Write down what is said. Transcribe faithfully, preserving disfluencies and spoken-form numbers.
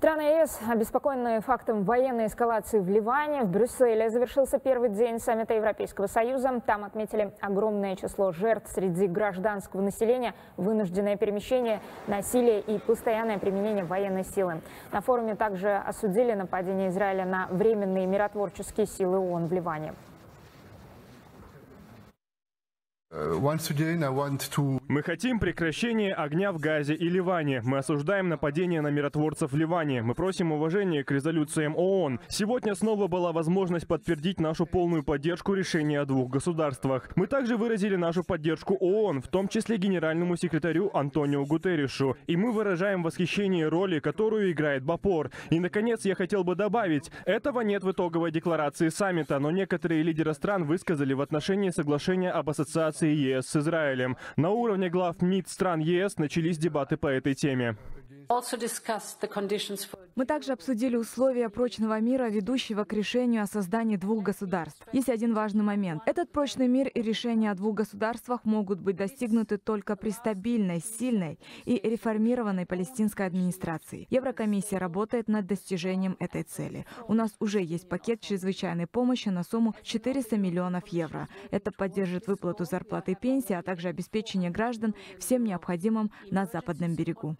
Страны ЕС обеспокоены фактом военной эскалации в Ливане. В Брюсселе завершился первый день саммита Европейского Союза. Там отметили огромное число жертв среди гражданского населения, вынужденное перемещение, насилие и постоянное применение военной силы. На форуме также осудили нападение Израиля на временные миротворческие силы ООН в Ливане. Мы хотим прекращения огня в Газе и Ливане. Мы осуждаем нападение на миротворцев в Ливане. Мы просим уважения к резолюциям ООН. Сегодня снова была возможность подтвердить нашу полную поддержку решения о двух государствах. Мы также выразили нашу поддержку ООН, в том числе генеральному секретарю Антонио Гутеришу. И мы выражаем восхищение роли, которую играет Бапор. И, наконец, я хотел бы добавить, этого нет в итоговой декларации саммита, но некоторые лидеры стран высказали в отношении соглашения об ассоциации ЕС с Израилем. На уровне глав МИД стран ЕС начались дебаты по этой теме. Мы также обсудили условия прочного мира, ведущего к решению о создании двух государств. Есть один важный момент. Этот прочный мир и решение о двух государствах могут быть достигнуты только при стабильной, сильной и реформированной палестинской администрации. Еврокомиссия работает над достижением этой цели. У нас уже есть пакет чрезвычайной помощи на сумму четыреста миллионов евро. Это поддержит выплату зарплаты и пенсии, а также обеспечение граждан всем необходимым на Западном берегу.